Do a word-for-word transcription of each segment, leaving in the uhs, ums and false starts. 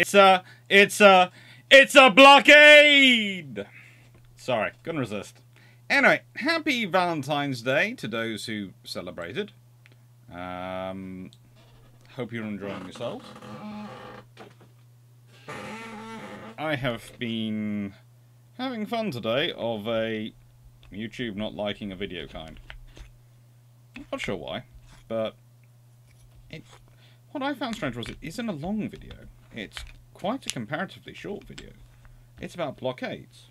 It's a, it's a, it's a blockade! Sorry, couldn't resist. Anyway, happy Valentine's Day to those who celebrated. Um, hope you're enjoying yourselves. I have been having fun today of a YouTube not liking a video kind. I'm not sure why, but it, what I found strange was it isn't a long video. It's quite a comparatively short video. It's about blockades.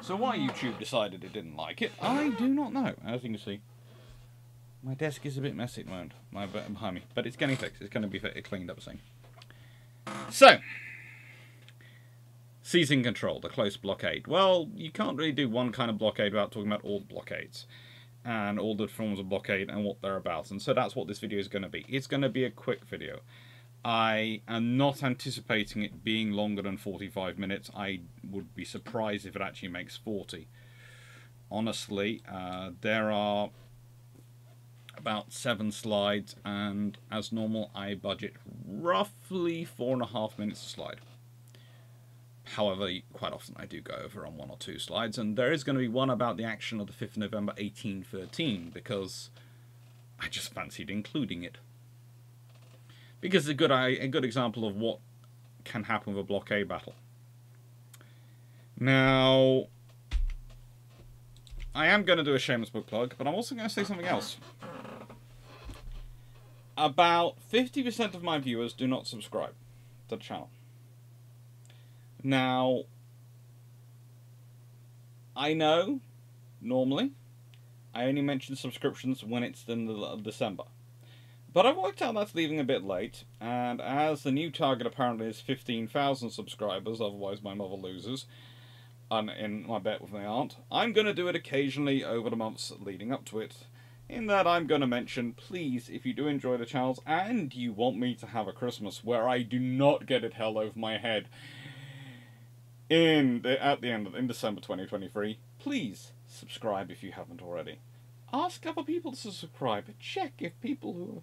So why YouTube decided it didn't like it, I do not know. As you can see, my desk is a bit messy at the moment, my, behind me, but it's getting fixed. It's going to be cleaned up soon. So, seizing control, the close blockade. Well, you can't really do one kind of blockade without talking about all blockades and all the forms of blockade and what they're about. And so that's what this video is going to be. It's going to be a quick video. I am not anticipating it being longer than forty-five minutes. I would be surprised if it actually makes forty. Honestly, uh, there are about seven slides, and as normal, I budget roughly four and a half minutes a slide. However, quite often I do go over on one or two slides, and there is going to be one about the action of the fifth of November eighteen thirteen, because I just fancied including it. Because it's a good, a good example of what can happen with a blockade battle. Now, I am going to do a shameless book plug, but I'm also going to say something else. About fifty percent of my viewers do not subscribe to the channel. Now, I know, normally, I only mention subscriptions when it's the middle of December. But I've worked out that's leaving a bit late, and as the new target apparently is fifteen thousand subscribers, otherwise my mother loses, and in my bet with my aunt, I'm going to do it occasionally over the months leading up to it, in that I'm going to mention, please, if you do enjoy the channels, and you want me to have a Christmas where I do not get it hell over my head in the, at the end of in December twenty twenty-three, please subscribe if you haven't already. Ask other people to subscribe. Check if people who are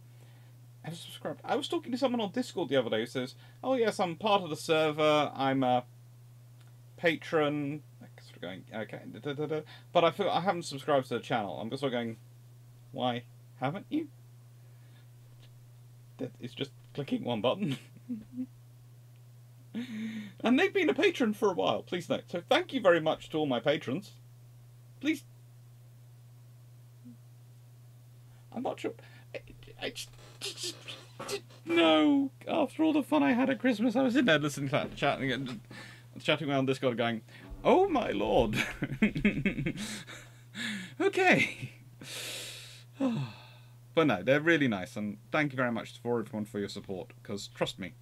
have subscribed. I was talking to someone on Discord the other day who says, oh yes, I'm part of the server, I'm a patron, I guess we're going, okay, da, da, da, but I feel I haven't subscribed to the channel. I'm just sort of going, why haven't you? It's just clicking one button. And they've been a patron for a while, please note. So thank you very much to all my patrons. Please. I'm not sure. I, I just, just, just, no. After all the fun I had at Christmas, I was in there listening to that, chatting and chatting around Discord, going, "Oh my lord." Okay. But no, they're really nice, and thank you very much for everyone for your support. Because trust me,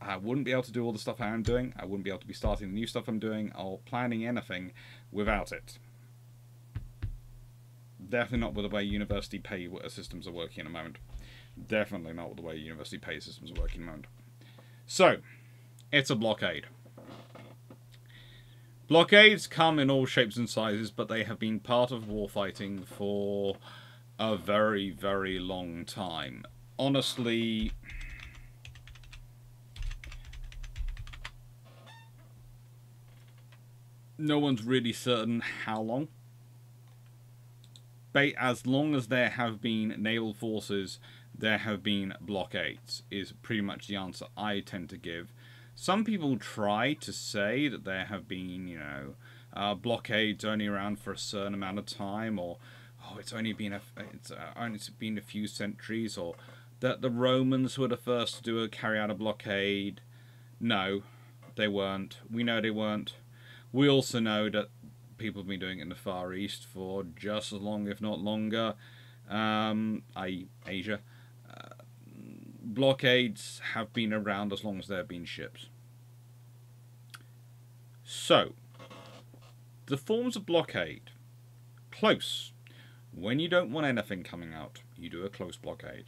I wouldn't be able to do all the stuff I am doing. I wouldn't be able to be starting the new stuff I'm doing or planning anything without it. Definitely not with the way university pay systems are working at the moment. Definitely not with the way university pay systems are working at the moment. So, it's a blockade. Blockades come in all shapes and sizes, but they have been part of warfighting for a very, very long time. Honestly, no one's really certain how long. As long as there have been naval forces, there have been blockades, is pretty much the answer I tend to give. Some people try to say that there have been, you know, uh, blockades only around for a certain amount of time, or oh, it's only been a, it's uh, only been a few centuries, or that the Romans were the first to do a carry out a blockade. No, they weren't. We know they weren't. We also know that people have been doing it in the Far East for just as long, if not longer, um, that is Asia. Uh, blockades have been around as long as there have been ships. So, the forms of blockade. Close. When you don't want anything coming out, you do a close blockade.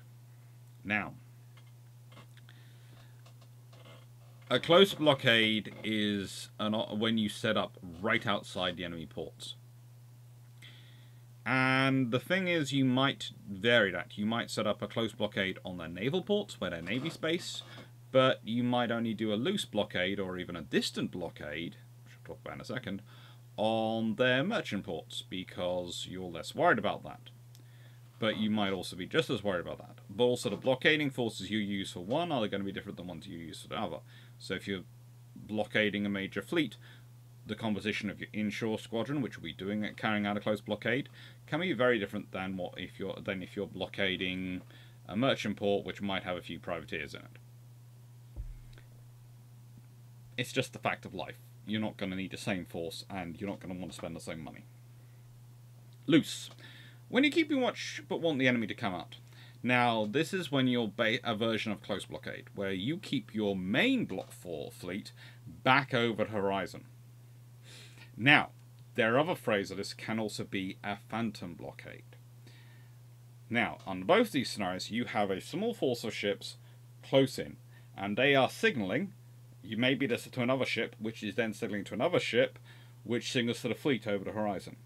Now, a close blockade is an, when you set up right outside the enemy ports. And the thing is, you might vary that. You might set up a close blockade on their naval ports, where their navy space, but you might only do a loose blockade or even a distant blockade, which I'll talk about in a second, on their merchant ports because you're less worried about that. But you might also be just as worried about that. But also the blockading forces you use for one are going to be different than ones you use for the other. So if you're blockading a major fleet, the composition of your inshore squadron, which will be doing it, carrying out a close blockade, can be very different than what if you're than if you're blockading a merchant port, which might have a few privateers in it. It's just the fact of life. You're not going to need the same force, and you're not going to want to spend the same money. Loose. When you're keeping watch, but want the enemy to come out. Now, this is when you're ba a version of close blockade, where you keep your main Block four fleet back over the horizon. Now, their other phrase of this can also be a phantom blockade. Now, on both these scenarios, you have a small force of ships close in, and they are signalling. You may be this to another ship, which is then signalling to another ship, which signals to the fleet over the horizon.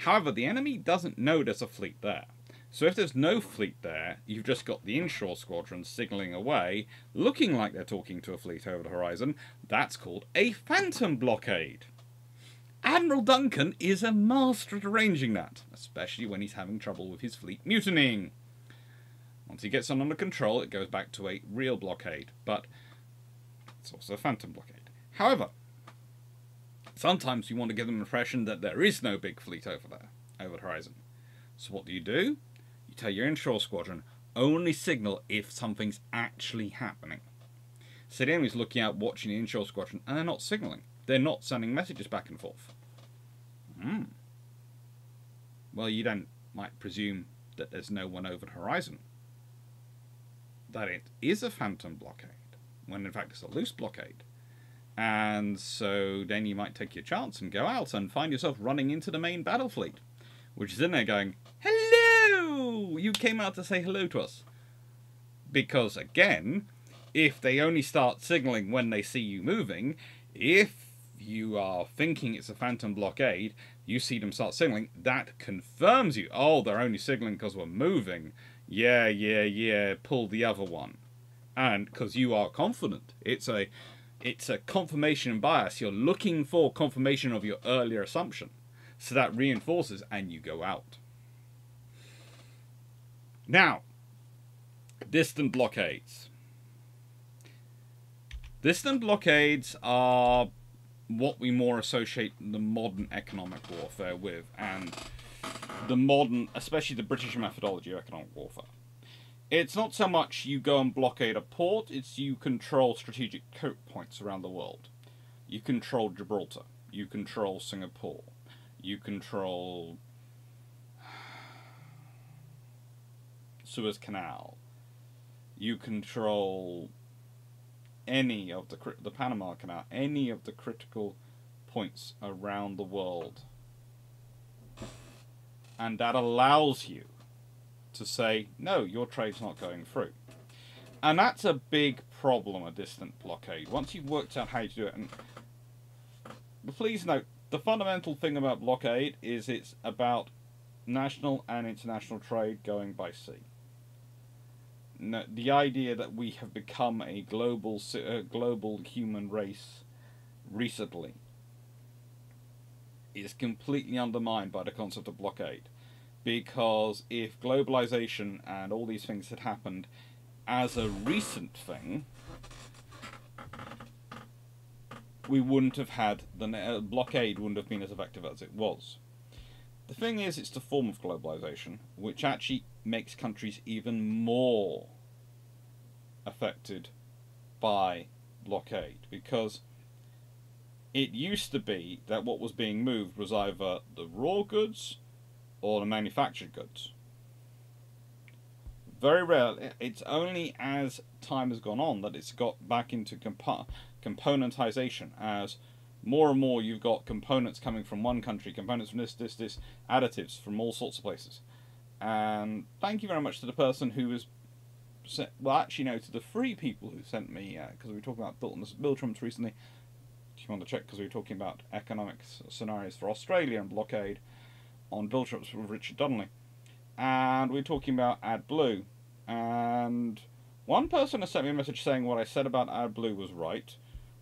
However, the enemy doesn't know there's a fleet there. So if there's no fleet there, you've just got the inshore squadron signalling away, looking like they're talking to a fleet over the horizon. That's called a phantom blockade. Admiral Duncan is a master at arranging that, especially when he's having trouble with his fleet mutinying. Once he gets it under control, it goes back to a real blockade, but it's also a phantom blockade. However, sometimes you want to give them an impression that there is no big fleet over there, over the horizon. So what do you do? You tell your inshore squadron, only signal if something's actually happening. So the enemy's looking out, watching the inshore squadron, and they're not signalling. They're not sending messages back and forth. Hmm. Well, you then might presume that there's no one over the horizon. That it is a phantom blockade, when in fact it's a loose blockade. And so then you might take your chance and go out and find yourself running into the main battle fleet, which is in there going, hello, you came out to say hello to us. Because again, if they only start signalling when they see you moving, if you are thinking it's a phantom blockade, you see them start signalling, that confirms you. Oh, they're only signalling because we're moving. Yeah, yeah, yeah, pull the other one. And because you are confident. It's a it's a confirmation bias. You're looking for confirmation of your earlier assumption. So that reinforces and you go out. Now, distant blockades. Distant blockades are what we more associate the modern economic warfare with, and the modern, especially the British methodology of economic warfare. It's not so much you go and blockade a port, it's you control strategic choke points around the world. You control Gibraltar, you control Singapore, you control Suez Canal, you control any of the, the Panama Canal, any of the critical points around the world. And that allows you to say, no, your trade's not going through. And that's a big problem, a distant blockade. Once you've worked out how to do it, and please note, the fundamental thing about blockade is it's about national and international trade going by sea. No, the idea that we have become a global, uh, global human race recently is completely undermined by the concept of blockade, because if globalization and all these things had happened as a recent thing, we wouldn't have had the uh, blockade wouldn't have been as effective as it was. The thing is, it's the form of globalization which actually makes countries even more affected by blockade, because it used to be that what was being moved was either the raw goods or the manufactured goods. Very rarely, it's only as time has gone on that it's got back into compa componentization, as more and more you've got components coming from one country, components from this, this, this, additives from all sorts of places. And thank you very much to the person who was, sent, well actually no, to the three people who sent me, because uh, we were talking about Bill, Bill Trumps recently. If you want to check, because we were talking about economic scenarios for Australia and blockade on Bill Trumps with Richard Donnelly, and we were talking about AdBlue, and One person has sent me a message saying what I said about AdBlue was right.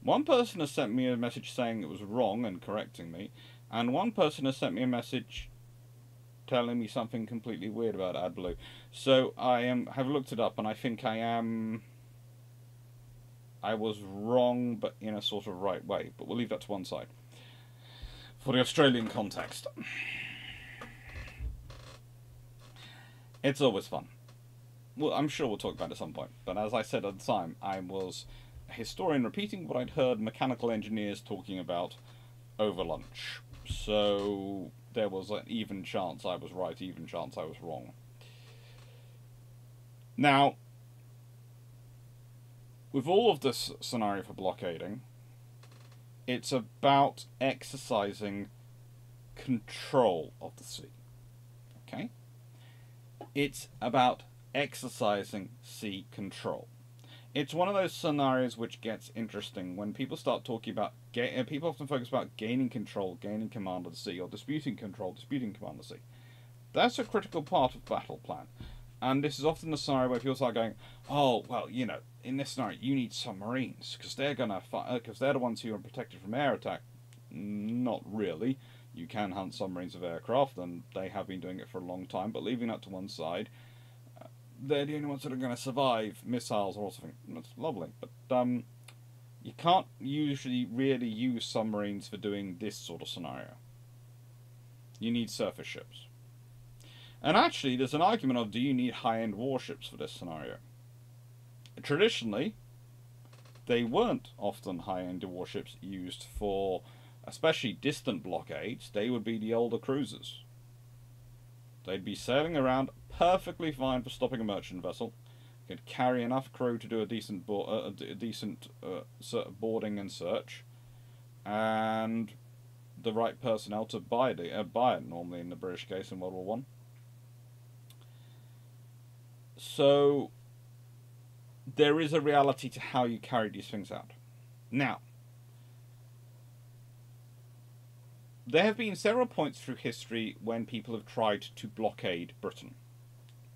One person has sent me a message saying it was wrong and correcting me. And one person has sent me a message telling me something completely weird about AdBlue. So I am have looked it up, and I think I am... I was wrong, but in a sort of right way. But we'll leave that to one side. For the Australian context. It's always fun. Well, I'm sure we'll talk about it at some point. But as I said at the time, I was a historian repeating what I'd heard mechanical engineers talking about over lunch. So there was an even chance I was right, even chance I was wrong. Now, with all of this scenario for blockading, it's about exercising control of the sea. Okay? It's about exercising sea control. It's one of those scenarios which gets interesting when people start talking about... People often focus about gaining control, gaining command of the sea, or disputing control, disputing command of the sea. That's a critical part of battle plan. And this is often the scenario where people start going, oh, well, you know, in this scenario, you need submarines, because they're gonna fight, because they're the ones who are protected from air attack. Not really. You can hunt submarines of aircraft, and they have been doing it for a long time, but leaving that to one side... They're the only ones that are going to survive missiles or something. That's lovely, but um, you can't usually really use submarines for doing this sort of scenario. You need surface ships. And actually, there's an argument of, do you need high-end warships for this scenario? Traditionally, they weren't often high-end warships used for, especially distant blockades. They would be the older cruisers. They'd be sailing around perfectly fine for stopping a merchant vessel. Could carry enough crew to do a decent, bo uh, a decent uh, boarding and search, and the right personnel to buy it, uh, buy it normally in the British case in World War One. So there is a reality to how you carry these things out. Now, there have been several points through history when people have tried to blockade Britain,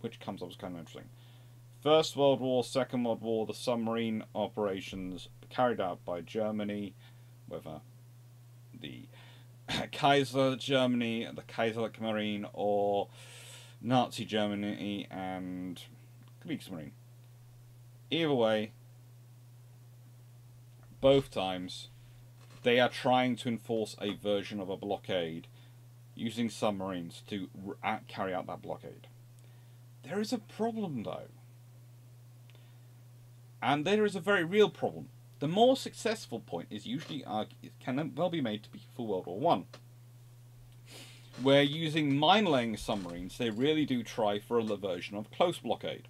which comes up as kind of interesting. First World War, Second World War, the submarine operations carried out by Germany, whether the Kaiser Germany, the Kaiserliche Marine, or Nazi Germany and Kriegsmarine. Either way, both times, they are trying to enforce a version of a blockade using submarines to carry out that blockade. There is a problem, though. And there is a very real problem. The more successful point is usually argued, can well be made to be for World War One, where using mine-laying submarines, they really do try for a version of close blockade.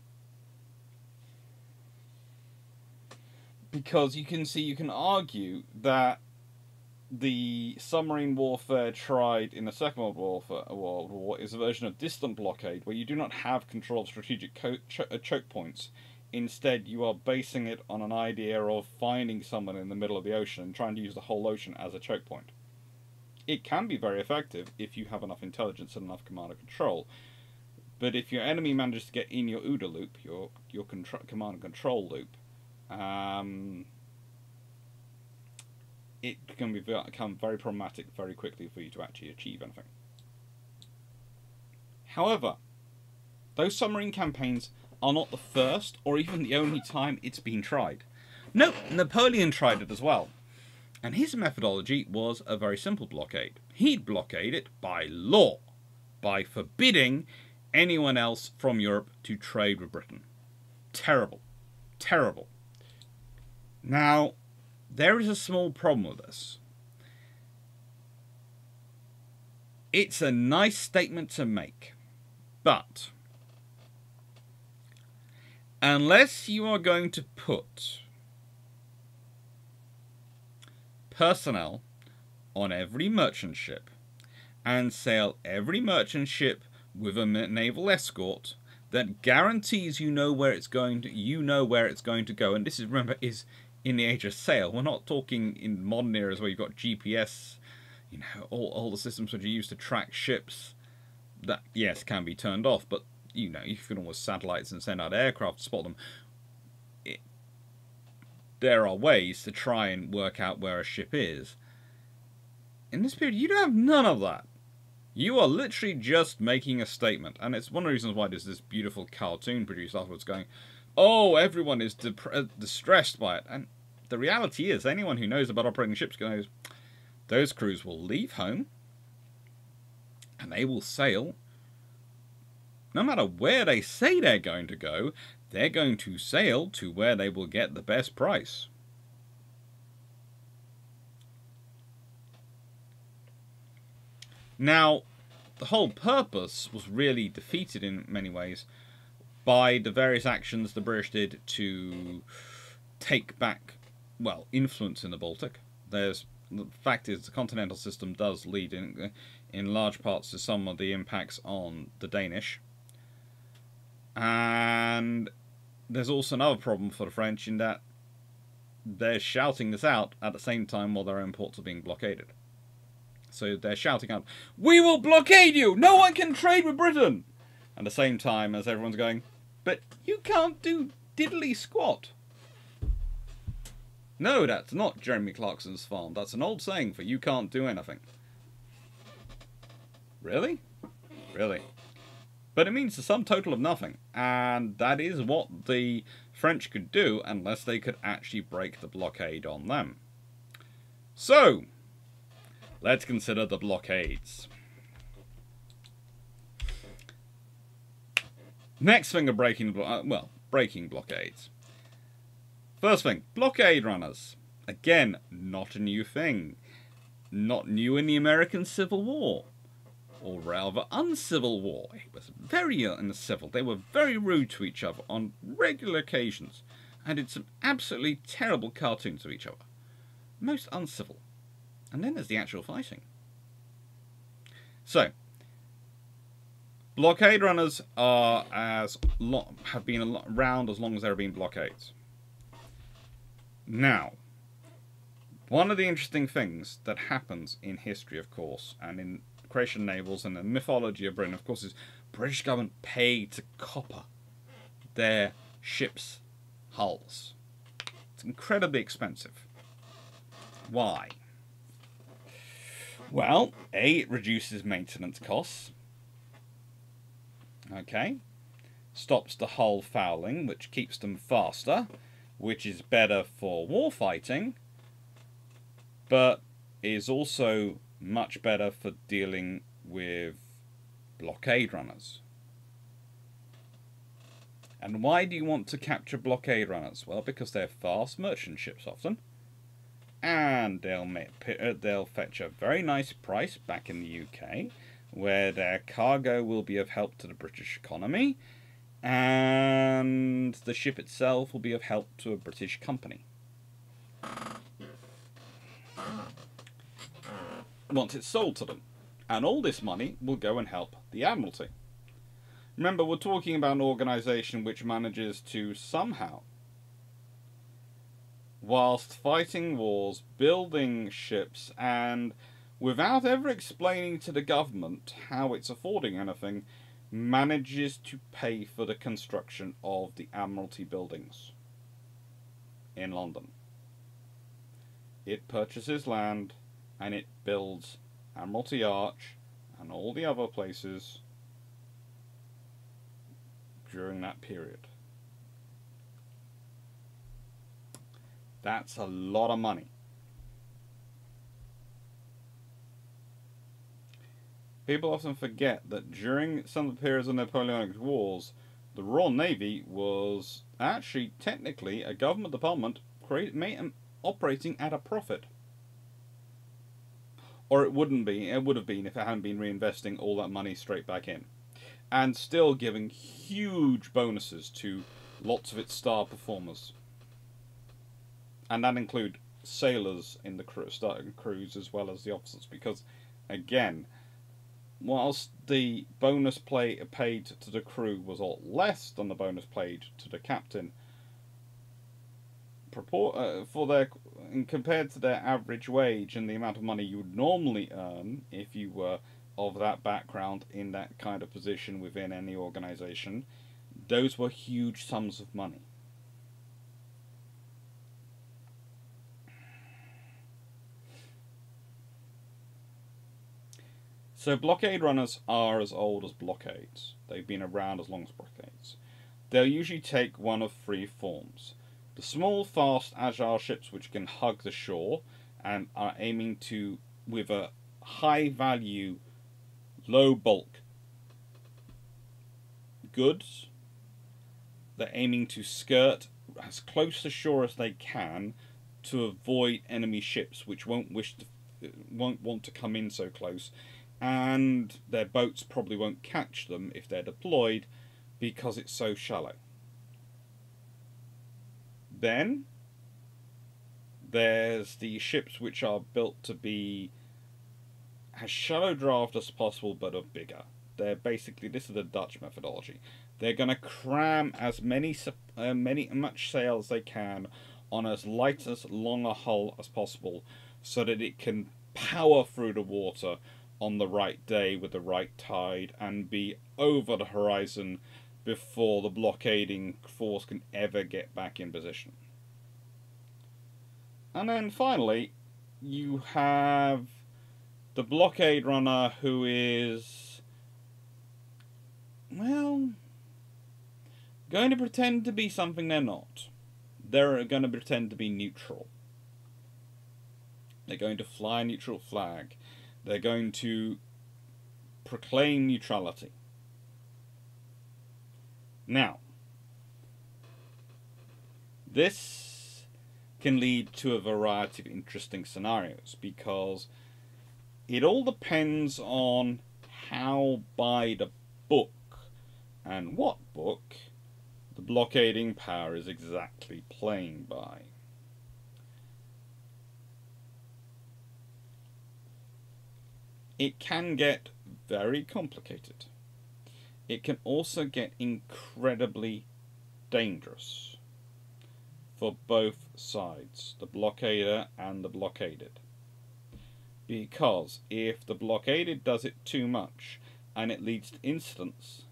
Because you can see, you can argue that the submarine warfare tried in the Second World War, World War is a version of distant blockade where you do not have control of strategic co cho choke points. Instead, you are basing it on an idea of finding someone in the middle of the ocean and trying to use the whole ocean as a choke point. It can be very effective if you have enough intelligence and enough command and control. But if your enemy manages to get in your OODA loop, your, your command and control loop, um... it can become very problematic very quickly for you to actually achieve anything. However, those submarine campaigns are not the first or even the only time it's been tried. Nope, Napoleon tried it as well. And his methodology was a very simple blockade. He'd blockade it by law, by forbidding anyone else from Europe to trade with Britain. Terrible. Terrible. Now, there is a small problem with this. It's a nice statement to make, but unless you are going to put personnel on every merchant ship and sail every merchant ship with a naval escort that guarantees you know where it's going to, you know where it's going to go, and this is, remember, is in the age of sail. We're not talking in modern eras where you've got G P S, you know, all, all the systems which are used to track ships that, yes, can be turned off, but, you know, you can always satellites and send out aircraft to spot them. there are ways to try and work out where a ship is. In this period, you don't have none of that. You are literally just making a statement. And it's one of the reasons why there's this beautiful cartoon produced afterwards going, oh, everyone is distressed by it. And the reality is, anyone who knows about operating ships goes, those crews will leave home and they will sail. No matter where they say they're going to go, they're going to sail to where they will get the best price. Now, the whole purpose was really defeated in many ways by the various actions the British did to take back, well, influence in the Baltic. There's, the fact is, the continental system does lead in, in large parts to some of the impacts on the Danish. And there's also another problem for the French in that they're shouting this out at the same time while their own ports are being blockaded. So they're shouting out, we will blockade you! No one can trade with Britain! At the same time as everyone's going, but you can't do diddly squat. No, that's not Jeremy Clarkson's farm. That's an old saying for you can't do anything. Really? Really? But it means the sum total of nothing. And that is what the French could do unless they could actually break the blockade on them. So, let's consider the blockades. Next thing of breaking, uh, well, breaking blockades. First thing, blockade runners. Again, not a new thing. Not new in the American Civil War. Or rather, uncivil war. It was very uncivil. They were very rude to each other on regular occasions. And did some absolutely terrible cartoons of each other. Most uncivil. And then there's the actual fighting. So, blockade runners are as long, have been around as long as there have been blockades. Now, one of the interesting things that happens in history, of course, and in Croatian navals and the mythology of Britain, of course, is British government paid to copper their ships' hulls. It's incredibly expensive. Why? Well, A, it reduces maintenance costs. Okay. Stops the hull fouling, which keeps them faster, which is better for war fighting, but is also much better for dealing with blockade runners. And why do you want to capture blockade runners? Well, because they're fast merchant ships often, and they'll make, they'll fetch a very nice price back in the U K, where their cargo will be of help to the British economy, and the ship itself will be of help to a British company. Once it's sold to them. And all this money will go and help the Admiralty. Remember, we're talking about an organisation which manages to somehow, whilst fighting wars, building ships, and without ever explaining to the government how it's affording anything, manages to pay for the construction of the Admiralty buildings in London. It purchases land and it builds Admiralty Arch and all the other places during that period. That's a lot of money. People often forget that during some of the periods of Napoleonic Wars, the Royal Navy was actually technically a government department operating at a profit. Or it wouldn't be, it would have been if it hadn't been reinvesting all that money straight back in. And still giving huge bonuses to lots of its star performers. And that include sailors in the crews as well as the officers. Because, again, whilst the bonus pay paid to the crew was a lot less than the bonus paid to the captain, for their, compared to their average wage and the amount of money you would normally earn if you were of that background in that kind of position within any organisation, those were huge sums of money. So blockade runners are as old as blockades. They've been around as long as blockades. They'll usually take one of three forms. The small, fast, agile ships which can hug the shore and are aiming to, with a high value, low bulk goods, they're aiming to skirt as close to shore as they can to avoid enemy ships which won't wish to, won't want to come in so close, and their boats probably won't catch them if they're deployed because it's so shallow. Then there's the ships which are built to be as shallow draft as possible but are bigger. They're basically, this is the Dutch methodology. They're going to cram as many, uh, many, much sail as they can on as light as long a hull as possible so that it can power through the water on the right day with the right tide and be over the horizon before the blockading force can ever get back in position. And then finally, you have the blockade runner who is, well, going to pretend to be something they're not. They're going to pretend to be neutral. They're going to fly a neutral flag. They're going to proclaim neutrality. Now, this can lead to a variety of interesting scenarios because it all depends on how by the book and what book the blockading power is exactly playing by. It can get very complicated. It can also get incredibly dangerous for both sides, the blockader and the blockaded. Because if the blockaded does it too much and it leads to incidents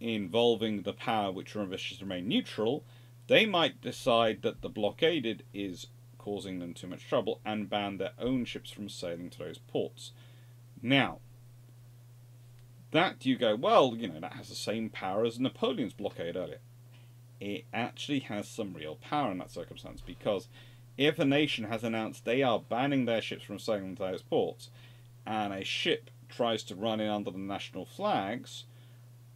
involving the power which wishes to remain neutral, they might decide that the blockaded is causing them too much trouble and ban their own ships from sailing to those ports. Now, that you go, well, you know, that has the same power as Napoleon's blockade earlier. It actually has some real power in that circumstance, because if a nation has announced they are banning their ships from sailing to those ports, and a ship tries to run in under the national flags,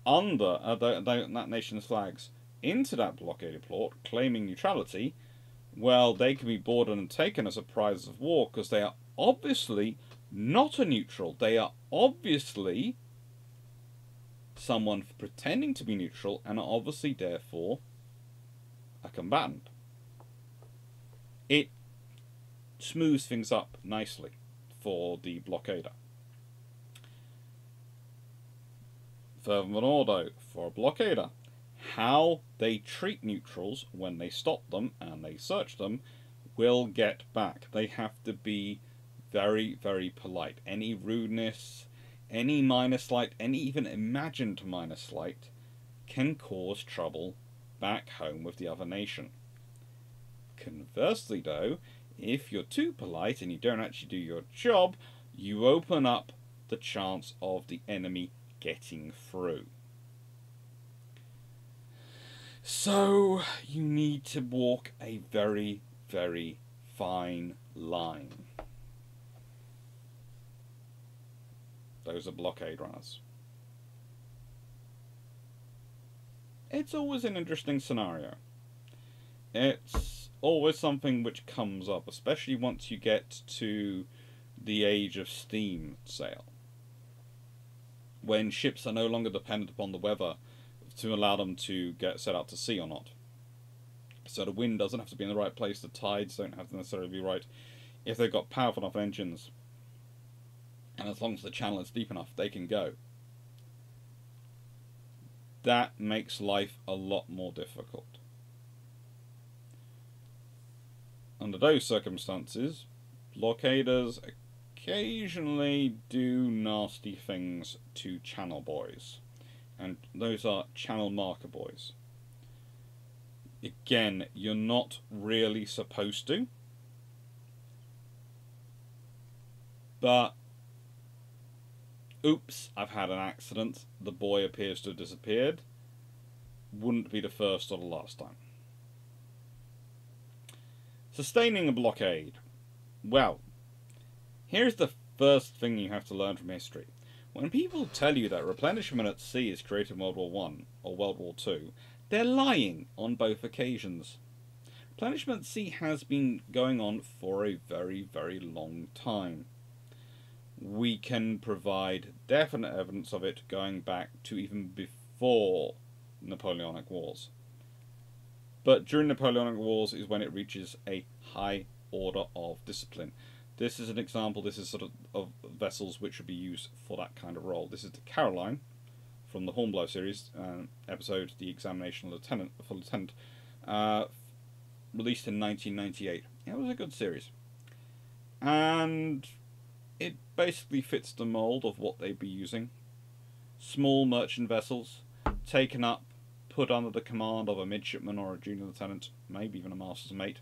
under uh, the, the, that nation's flags, into that blockaded port, claiming neutrality, well, they can be boarded and taken as a prize of war, because they are obviously not a neutral. They are obviously someone pretending to be neutral and are obviously therefore a combatant. It smooths things up nicely for the blockader. Furthermore, though, for a blockader, how they treat neutrals when they stop them and they search them will get back. They have to be very, very polite. Any rudeness, any minor slight, any even imagined minor slight can cause trouble back home with the other nation. Conversely, though, if you're too polite and you don't actually do your job, you open up the chance of the enemy getting through. So you need to walk a very, very fine line. Those are blockade runners. It's always an interesting scenario. It's always something which comes up, especially once you get to the age of steam sail, when ships are no longer dependent upon the weather to allow them to get set out to sea or not. So the wind doesn't have to be in the right place, the tides don't have to necessarily be right. If they've got powerful enough engines, and as long as the channel is deep enough, they can go. That makes life a lot more difficult. Under those circumstances, blockaders occasionally do nasty things to channel boys, and those are channel marker boys. Again, you're not really supposed to, but oops, I've had an accident, the boy appears to have disappeared, wouldn't be the first or the last time. Sustaining a blockade. Well, here's the first thing you have to learn from history. When people tell you that replenishment at sea is created in World War One or World War Two, they're lying on both occasions. Replenishment at sea has been going on for a very, very long time. We can provide definite evidence of it going back to even before Napoleonic Wars. But during Napoleonic Wars is when it reaches a high order of discipline. This is an example, this is sort of, of vessels which should be used for that kind of role. This is the Caroline from the Hornblower series, um, episode The Examination of Lieutenant, for Lieutenant, uh, released in nineteen ninety-eight. It was a good series. And it basically fits the mould of what they'd be using. Small merchant vessels, taken up, put under the command of a midshipman or a junior lieutenant, maybe even a master's mate,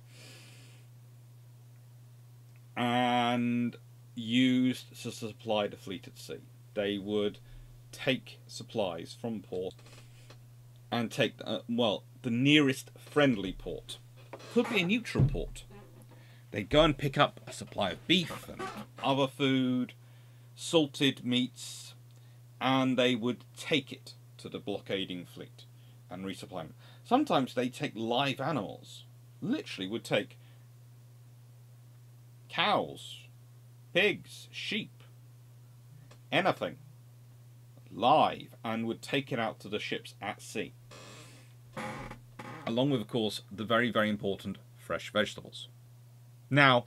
and used to supply the fleet at sea. They would take supplies from port and take, uh, well, the nearest friendly port. Could be a neutral port. They'd go and pick up a supply of beef and other food, salted meats, and they would take it to the blockading fleet and resupply them. Sometimes they take live animals. Literally would take cows, pigs, sheep, anything live, and would take it out to the ships at sea. Along with, of course, the very, very important fresh vegetables. Now,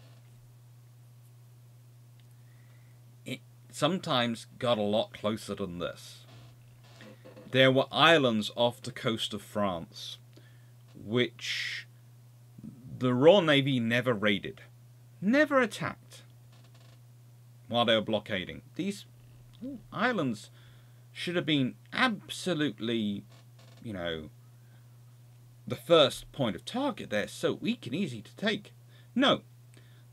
it sometimes got a lot closer than this. There were islands off the coast of France, which the Royal Navy never raided. Never attacked while they were blockading. These islands should have been absolutely, you know, the first point of target. They're so weak and easy to take. No,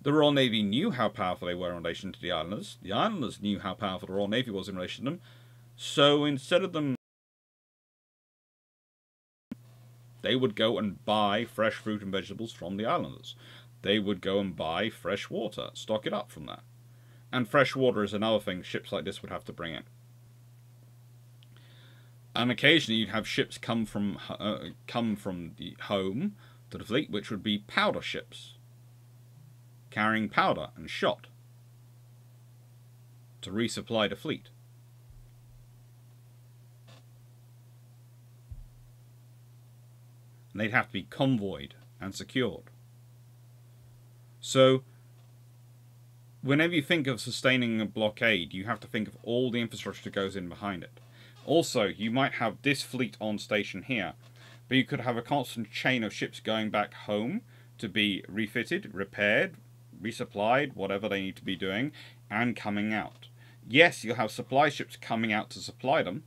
the Royal Navy knew how powerful they were in relation to the islanders. The islanders knew how powerful the Royal Navy was in relation to them. So instead of them, they would go and buy fresh fruit and vegetables from the islanders. They would go and buy fresh water, stock it up from that. And fresh water is another thing ships like this would have to bring in. And occasionally you'd have ships come from uh, come from the home to the fleet, which would be powder ships, carrying powder and shot to resupply the fleet. And they'd have to be convoyed and secured. So, whenever you think of sustaining a blockade, you have to think of all the infrastructure that goes in behind it. Also, you might have this fleet on station here, but you could have a constant chain of ships going back home to be refitted, repaired, resupplied, whatever they need to be doing, and coming out. Yes, you'll have supply ships coming out to supply them,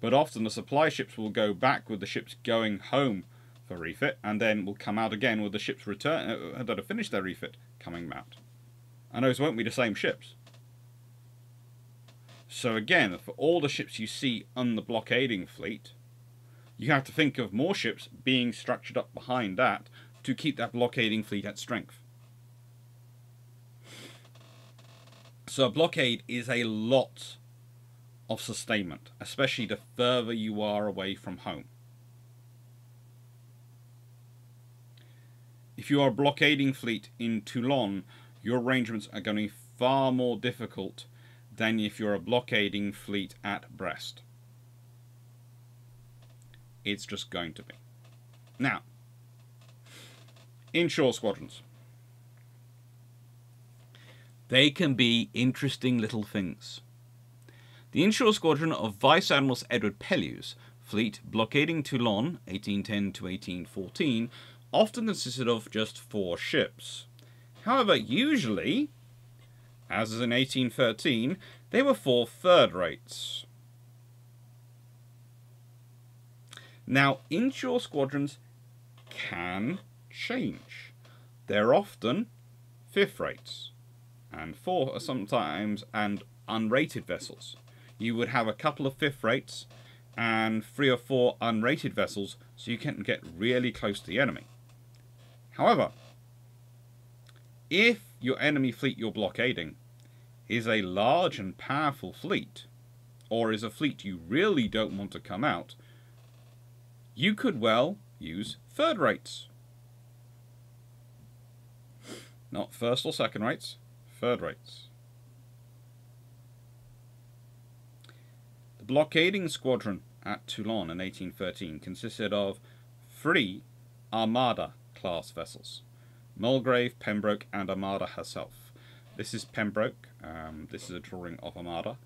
but often the supply ships will go back with the ships going home for refit, and then will come out again with the ships return uh, that have finished their refit coming out. And those won't be the same ships. So again, for all the ships you see on the blockading fleet, you have to think of more ships being structured up behind that to keep that blockading fleet at strength. So a blockade is a lot of sustainment, especially the further you are away from home. If you are a blockading fleet in Toulon, your arrangements are going to be far more difficult than if you're a blockading fleet at Brest. It's just going to be. Now, inshore squadrons. They can be interesting little things. The inshore squadron of Vice Admiral Edward Pellew's fleet blockading Toulon, eighteen ten to eighteen fourteen, often consisted of just four ships. However, usually, as is in eighteen thirteen, they were four third-rates. Now, inshore squadrons can change. They're often fifth-rates, and four sometimes, and unrated vessels. You would have a couple of fifth rates and three or four unrated vessels, so you can get really close to the enemy. However, if your enemy fleet you're blockading is a large and powerful fleet, or is a fleet you really don't want to come out, you could well use third rates. Not first or second rates, third rates. The blockading squadron at Toulon in eighteen thirteen consisted of three Armada-class vessels, Mulgrave, Pembroke, and Armada herself. This is Pembroke. Um, this is a drawing of Armada.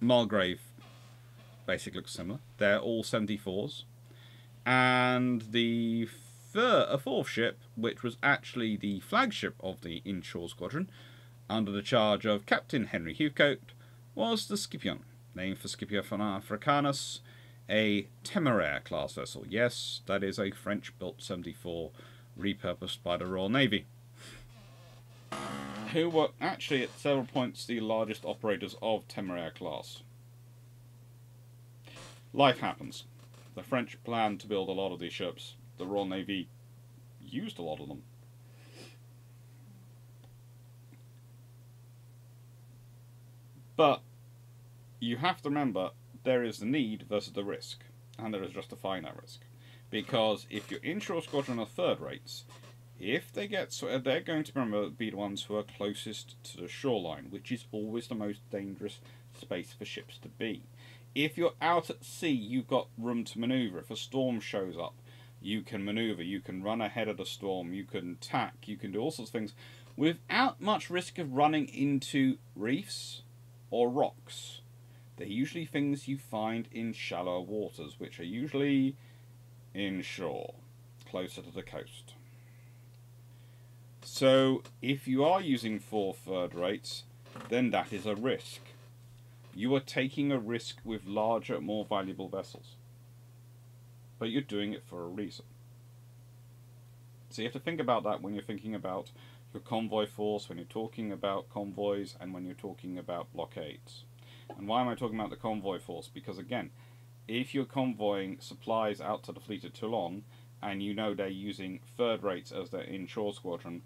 Mulgrave basically looks similar. They're all seventy-fours. And the third, a fourth ship, which was actually the flagship of the inshore squadron, under the charge of Captain Henry Hughcote, was the Scipion, named for Scipio Africanus, a Temeraire-class vessel. Yes, that is a French-built seventy-four repurposed by the Royal Navy, who were actually at several points the largest operators of Temeraire-class. Life happens. The French planned to build a lot of these ships. The Royal Navy used a lot of them. But you have to remember, there is the need versus the risk, and there is justifying that risk, because if your inshore squadron are third rates, if they get, so they're going to remember be the ones who are closest to the shoreline, which is always the most dangerous space for ships to be. If you're out at sea, you've got room to manoeuvre. If a storm shows up, you can manoeuvre, you can run ahead of the storm, you can tack, you can do all sorts of things without much risk of running into reefs or rocks. They're usually things you find in shallower waters, which are usually inshore, closer to the coast. So if you are using four third rates, then that is a risk. You are taking a risk with larger, more valuable vessels. But you're doing it for a reason. So you have to think about that when you're thinking about your convoy force, when you're talking about convoys, and when you're talking about blockades. And why am I talking about the convoy force? Because again, if you're convoying supplies out to the fleet at Toulon, and you know they're using third rates as their inshore squadron,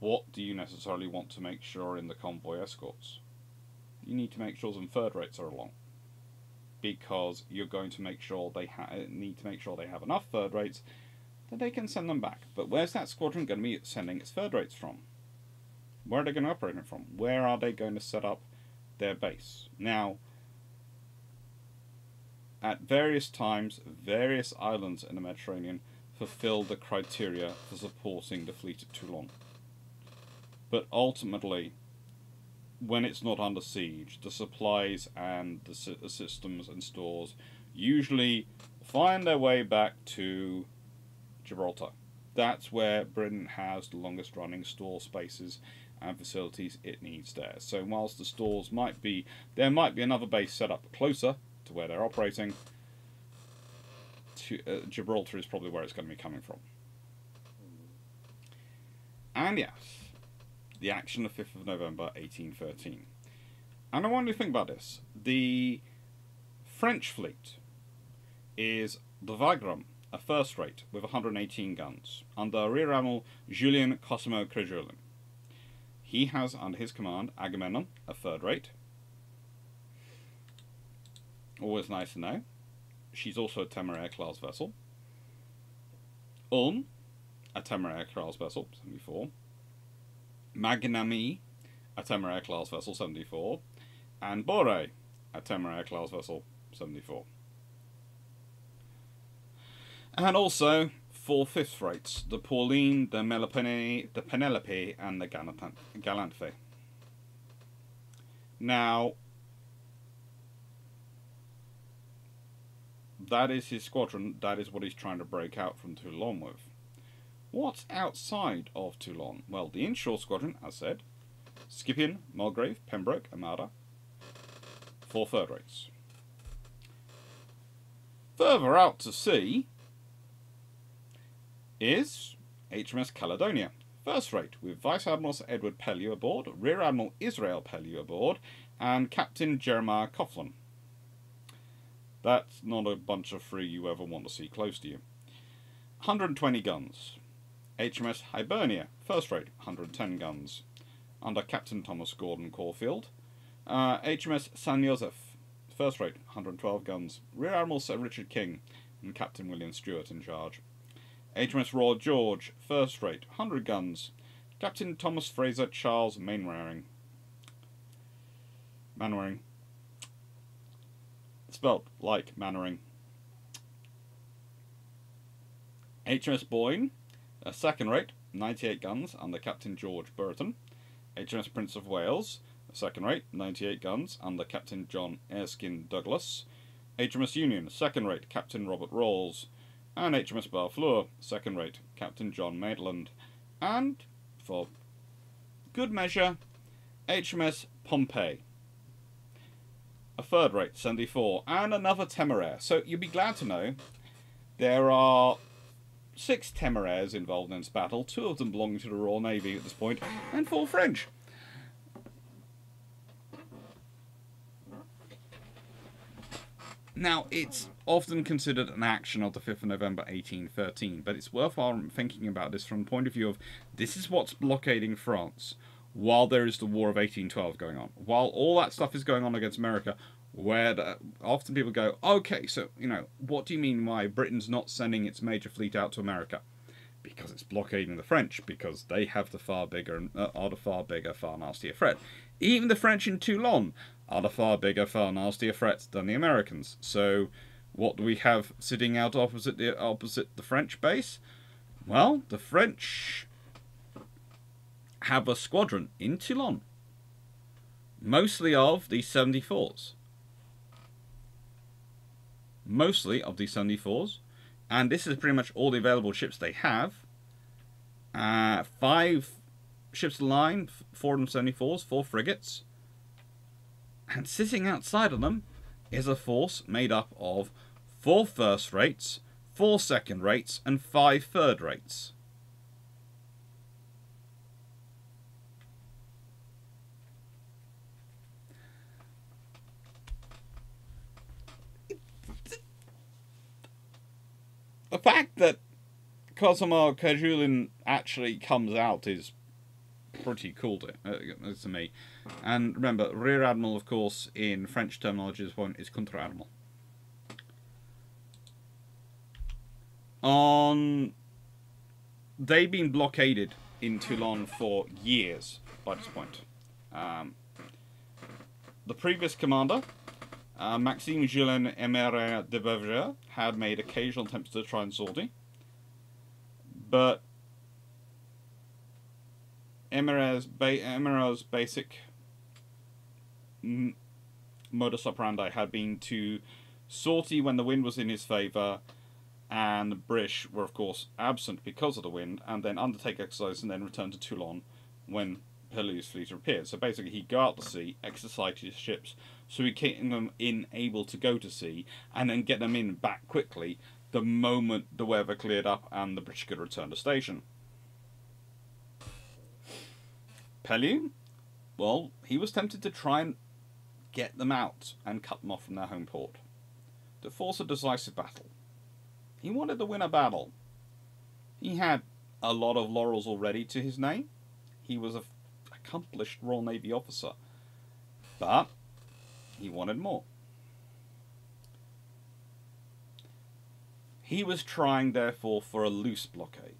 what do you necessarily want to make sure in the convoy escorts? You need to make sure some third rates are along, because you're going to make sure they ha need to make sure they have enough third rates that they can send them back. But where's that squadron going to be sending its third rates from? Where are they going to operate it from? Where are they going to set up their base? Now, at various times, various islands in the Mediterranean fulfilled the criteria for supporting the fleet at Toulon. But ultimately, when it's not under siege, the supplies and the systems and stores usually find their way back to Gibraltar. That's where Britain has the longest running store spaces and facilities it needs there. So whilst the stores might be, there might be another base set up closer to where they're operating, to, uh, Gibraltar is probably where it's going to be coming from. And yes, the action of fifth of November eighteen thirteen. And I want you to think about this. The French fleet is the Vagram, a first rate with one hundred eighteen guns, under Rear Admiral Julien Cosimo-Credulon. He has under his command Agamemnon, a third rate. Always nice to know. She's also a Temeraire-class vessel. Ulm, a Temeraire-class vessel, seventy-four. Magnami, a Temeraire-class vessel, seventy-four. And Bore, a Temeraire-class vessel, seventy-four. And also four fifth rates, the Pauline, the Melopene, the Penelope, and the Galante. Now, that is his squadron. That is what he's trying to break out from Toulon with. What's outside of Toulon? Well, the inshore squadron, as said, Scipion, Mulgrave, Pembroke, Armada, four third rates. Further out to sea is H M S Caledonia, first rate, with Vice Admiral Sir Edward Pellew aboard, Rear Admiral Israel Pellew aboard, and Captain Jeremiah Coughlin. That's not a bunch of three you ever want to see close to you. one hundred twenty guns. H M S Hibernia, first rate, one hundred ten guns, under Captain Thomas Gordon Caulfield. Uh, H M S San Josef, first rate, one hundred twelve guns, Rear Admiral Sir Richard King, and Captain William Stewart in charge. H M S Royal George, first rate, one hundred guns, Captain Thomas Fraser Charles Mainwaring. Mainwaring. Spelt like Mainwaring. H M S Boyne, a second rate, ninety-eight guns, under Captain George Burton. H M S Prince of Wales, a second rate, ninety-eight guns, under Captain John Erskine Douglas. H M S Union, second rate, Captain Robert Rawls. And H M S Barfleur, second rate, Captain John Maitland. And, for good measure, H M S Pompeii, a third rate, seventy-four, and another Temeraire. So you'll be glad to know there are six Temeraires involved in this battle, two of them belonging to the Royal Navy at this point, and four French. Now, it's often considered an action of the fifth of November eighteen thirteen, but it's worthwhile thinking about this from the point of view of this is what's blockading France while there is the War of eighteen twelve going on. While all that stuff is going on against America, where the, often people go, okay, so, you know, what do you mean why Britain's not sending its major fleet out to America? Because it's blockading the French, because they have the far bigger, uh, are the far bigger, far nastier threat. Even the French in Toulon are the far bigger, far nastier threats than the Americans. So what do we have sitting out opposite the opposite the French base? Well, the French have a squadron in Toulon, mostly of the seventy-fours. Mostly of the seventy-fours. And this is pretty much all the available ships they have. Uh, five ships of the line, four of them seventy-fours, four frigates. And sitting outside of them is a force made up of four first rates, four second rates, and five third rates. The fact that Cosimo-Credulon actually comes out is pretty cool to, uh, to me. And remember, Rear Admiral, of course, in French terminology, is Contre-Admiral. On, they've been blockaded in Toulon for years by this point. Um, the previous commander, Uh, Maxime Julien Émeriau de Bergerac, had made occasional attempts to try and sortie, but Émeriau's ba basic modus operandi had been to sortie when the wind was in his favour, and the British were, of course, absent because of the wind, and then undertake exercise and then return to Toulon when Pellew's fleet appeared. So basically, he'd go out to sea, exercise his ships, so he kept them in able to go to sea, and then get them in back quickly the moment the weather cleared up and the British could return to station. Pellew, well, he was tempted to try and get them out and cut them off from their home port, to force a decisive battle. He wanted to win a battle. He had a lot of laurels already to his name. He was a accomplished Royal Navy officer, but he wanted more. He was trying, therefore, for a loose blockade.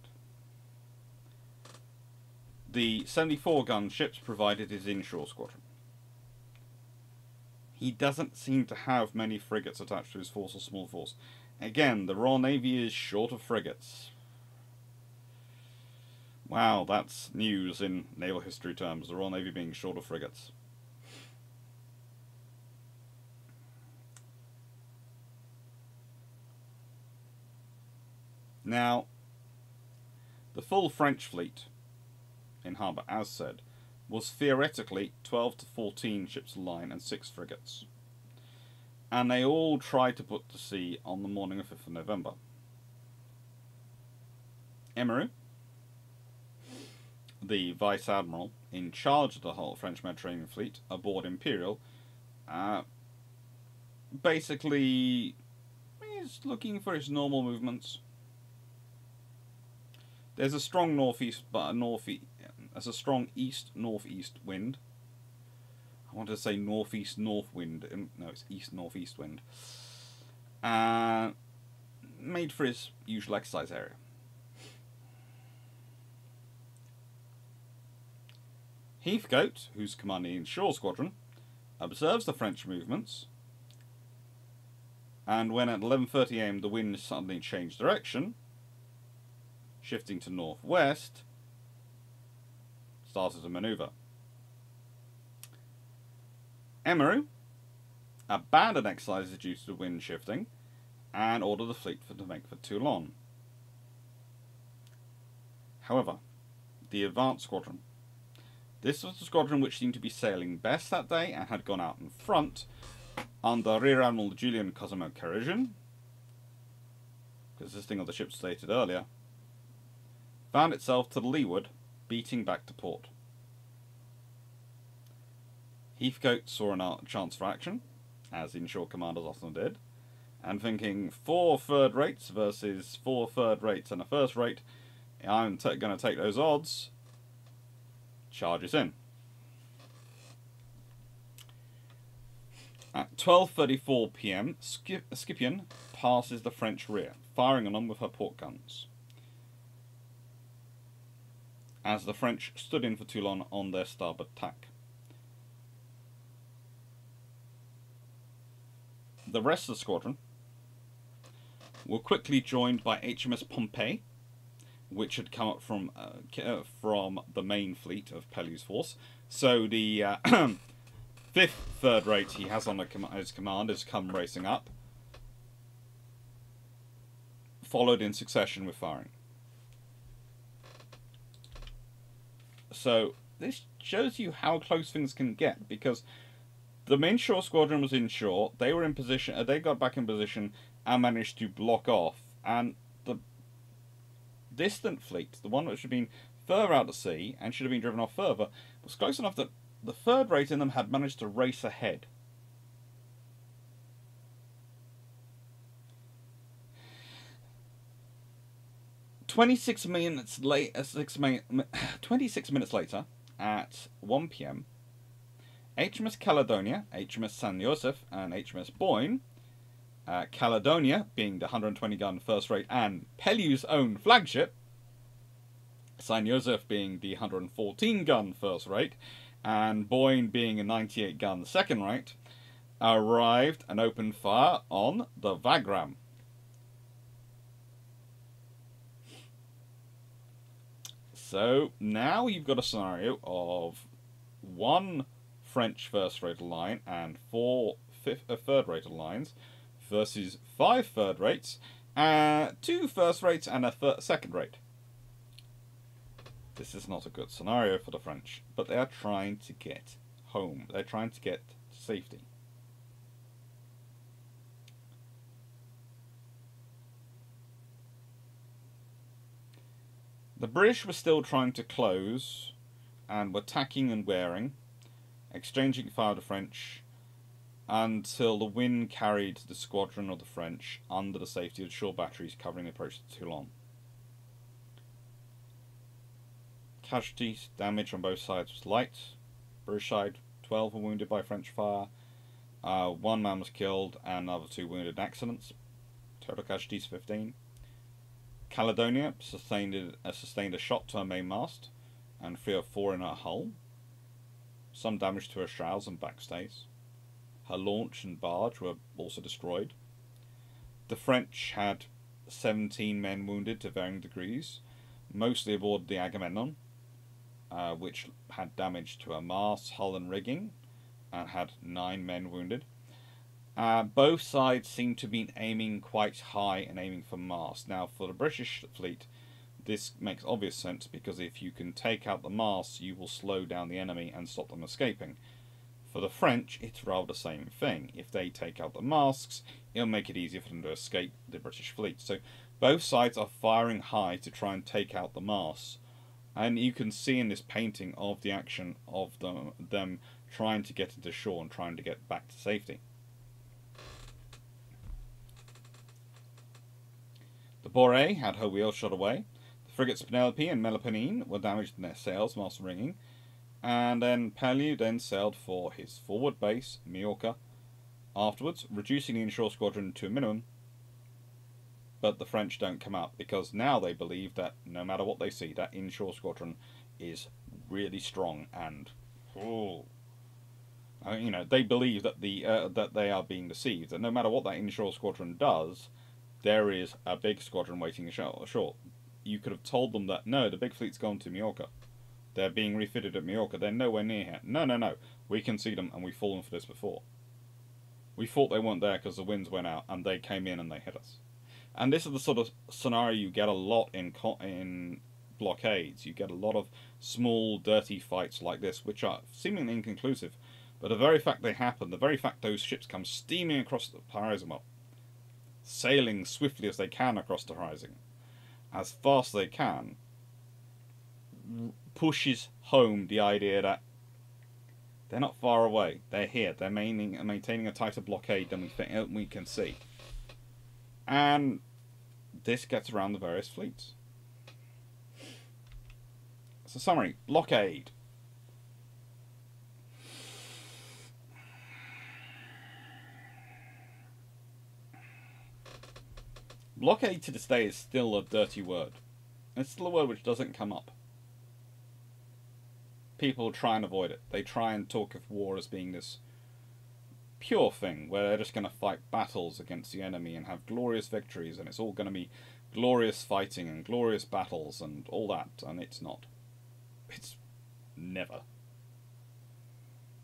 The seventy-four gun ships provided his inshore squadron. He doesn't seem to have many frigates attached to his force or small force. Again, the Royal Navy is short of frigates. Wow, that's news in naval history terms, the Royal Navy being short of frigates. Now, the full French fleet in harbour, as said, was theoretically twelve to fourteen ships of line and six frigates. And they all tried to put to sea on the morning of fifth of November. Émeriau, the Vice Admiral in charge of the whole French Mediterranean Fleet aboard Imperial, uh, basically is looking for his normal movements. There's a strong northeast, but a northeast, there's a strong east-northeast wind. I want to say northeast-north wind. No, it's east-northeast wind. Uh, made for his usual exercise area. Heathcote, who's commanding in Shore Squadron, observes the French movements, and when at eleven thirty a m the wind suddenly changed direction, shifting to northwest, started a manoeuvre. Émeriau abandoned exercises due to the wind shifting and ordered the fleet to make for Toulon. However, the advanced squadron. This was the squadron which seemed to be sailing best that day and had gone out in front under Rear Admiral Julien Cosimo-Credulon, consisting of the ships stated earlier, found itself to the leeward, beating back to port. Heathcote saw a chance for action, as inshore commanders often did, and thinking four third rates versus four third rates and a first rate, I'm going to take those odds, charges in. At twelve thirty-four p m, Scip Scipion passes the French rear, firing on them with her port guns, as the French stood in for Toulon on their starboard tack. The rest of the squadron were quickly joined by H M S Pompeii, which had come up from uh, from the main fleet of Pellew's force. So the uh, fifth third rate he has on his command has come racing up, followed in succession with firing. So this shows you how close things can get, because the main shore squadron was inshore. They were in position. They got back in position and managed to block off. And the distant fleet, the one which should have been further out to sea and should have been driven off further, was close enough that the third rate in them had managed to race ahead. Twenty-six minutes late. Uh, six min- Twenty-six minutes later, at one p m, H M S Caledonia, H M S San Josef, and H M S Boyne, uh, Caledonia being the one hundred twenty gun first rate and Pellew's own flagship, San Josef being the one hundred fourteen gun first rate, and Boyne being a ninety-eight gun second rate, arrived and opened fire on the Vagram. So now you've got a scenario of one French first rate line and four fifth, uh, third rate lines versus five third rates, uh, two first rates and a thir second rate. This is not a good scenario for the French, but they are trying to get home. They're trying to get to safety. The British were still trying to close and were tacking and wearing, exchanging fire to French, until the wind carried the squadron of the French under the safety of shore batteries covering the approach to Toulon. Casualties, damage on both sides was light. British side, twelve were wounded by French fire, uh, one man was killed and another two wounded in accidents. Total casualties, fifteen. Caledonia sustained, uh, sustained a shot to her mainmast and three or four in her hull. Some damage to her shrouds and backstays. Her launch and barge were also destroyed. The French had seventeen men wounded to varying degrees, mostly aboard the Agamemnon, uh, which had damage to her mast, hull and rigging, and had nine men wounded. Uh, both sides seemed to be aiming quite high and aiming for mast. Now for the British fleet, this makes obvious sense, because if you can take out the masts, you will slow down the enemy and stop them escaping. For the French, it's rather the same thing. If they take out the masts, it'll make it easier for them to escape the British fleet. So both sides are firing high to try and take out the masts And you can see in this painting of the action of them, them trying to get into shore and trying to get back to safety. The Borée had her wheels shot away. The frigates Penelope and Meliponiene were damaged in their sails whilst ringing. And then Pellew then sailed for his forward base, Majorca, afterwards, reducing the inshore squadron to a minimum. But the French don't come up, because now they believe that no matter what they see, that inshore squadron is really strong and, oh, uh, you know, they believe that the uh, that they are being deceived. That no matter what that inshore squadron does, there is a big squadron waiting ashore. You could have told them that no, the big fleet's gone to Majorca. They're being refitted at Majorca. They're nowhere near here. No, no, no. We can see them, and we've fallen for this before. We thought they weren't there because the winds went out, and they came in and they hit us. And this is the sort of scenario you get a lot in co in blockades. You get a lot of small, dirty fights like this, which are seemingly inconclusive. But the very fact they happen, the very fact those ships come steaming across the horizon, sailing swiftly as they can across the horizon, as fast as they can, pushes home the idea that they're not far away. They're here. They're maintaining, maintaining a tighter blockade than we, think, we can see. And this gets around the various fleets. So summary, blockade. Blockade to this day is still a dirty word. It's still a word which doesn't come up. People try and avoid it. They try and talk of war as being this pure thing where they're just going to fight battles against the enemy and have glorious victories, and it's all going to be glorious fighting and glorious battles and all that, and it's not. It's never.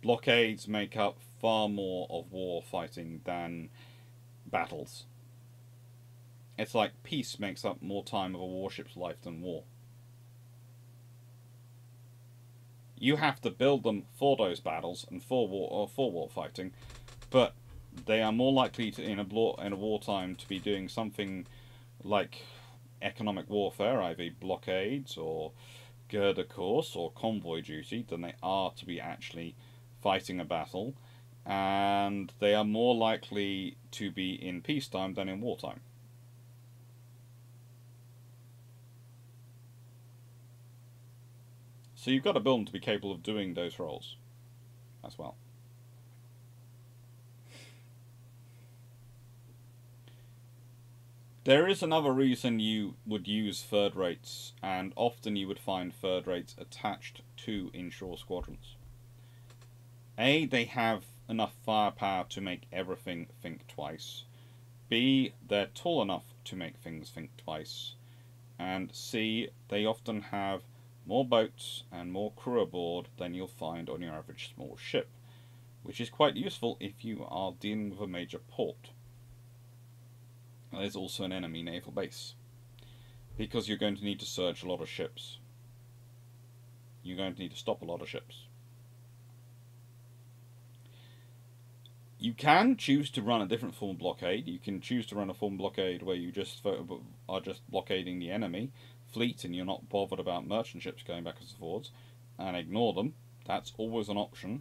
Blockades make up far more of war fighting than battles. It's like peace makes up more time of a warship's life than war. You have to build them for those battles and for war or for war fighting. But they are more likely to, in a war in a wartime, to be doing something like economic warfare, either blockades or girder course or convoy duty, than they are to be actually fighting a battle, and they are more likely to be in peacetime than in wartime. So you've got to build them to be capable of doing those roles as well. There is another reason you would use third rates, and often you would find third rates attached to inshore squadrons. A, they have enough firepower to make everything think twice. B, they're tall enough to make things think twice. And C, they often have more boats and more crew aboard than you'll find on your average small ship, which is quite useful if you are dealing with a major port. And there's also an enemy naval base, because you're going to need to search a lot of ships. You're going to need to stop a lot of ships. You can choose to run a different form of blockade. You can choose to run a form of blockade where you just are just blockading the enemy fleet and you're not bothered about merchant ships going backwards and forwards, and ignore them. That's always an option,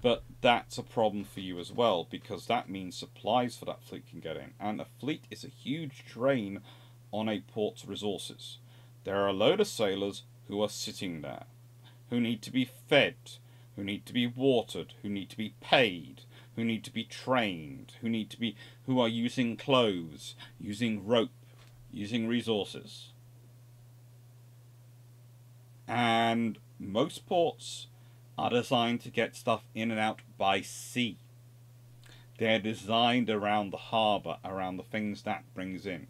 but that's a problem for you as well, because that means supplies for that fleet can get in, and a fleet is a huge drain on a port's resources. There are a load of sailors who are sitting there, who need to be fed, who need to be watered, who need to be paid, who need to be trained, who need to be who are using clothes, using rope, using resources. And most ports are designed to get stuff in and out by sea. They're designed around the harbour, around the things that brings in,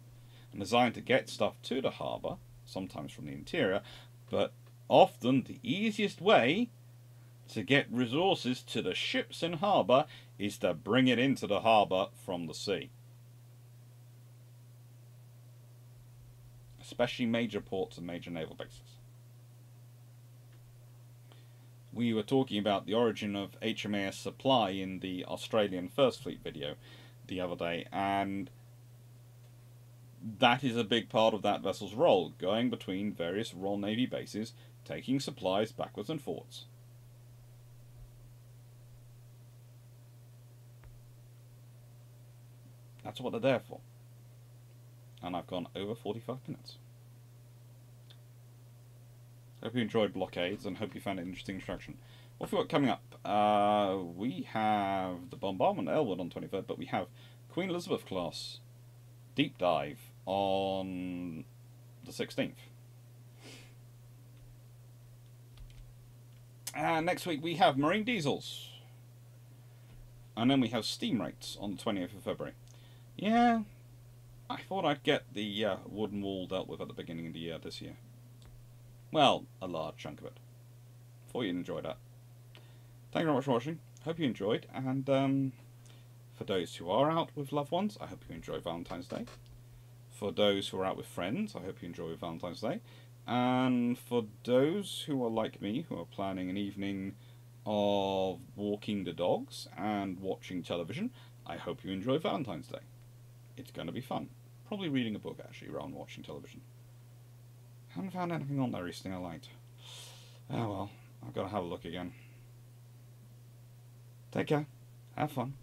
and designed to get stuff to the harbour, sometimes from the interior, but often the easiest way to get resources to the ships in harbour is to bring it into the harbour from the sea. Especially major ports and major naval bases. We were talking about the origin of H M A S Supply in the Australian First Fleet video the other day, and that is a big part of that vessel's role, going between various Royal Navy bases, taking supplies backwards and forwards. That's what they're there for. And I've gone over forty-five minutes. Hope you enjoyed blockades and hope you found it an interesting instruction. What have we got coming up? Uh, we have the bombardment Elwood on twenty-third, but we have Queen Elizabeth class deep dive on the sixteenth. And next week we have marine diesels. And then we have steam rates on the twentieth of February. Yeah, I thought I'd get the uh, wooden wall dealt with at the beginning of the year this year. Well, a large chunk of it. Thought you'd enjoy that. Thank you very much for watching. Hope you enjoyed. And um, for those who are out with loved ones, I hope you enjoy Valentine's Day. For those who are out with friends, I hope you enjoy Valentine's Day. And for those who are like me, who are planning an evening of walking the dogs and watching television, I hope you enjoy Valentine's Day. It's going to be fun. Probably reading a book, actually, rather than watching television. Haven't found anything on there recently I liked. Oh well, I've got to have a look again. Take care. Have fun.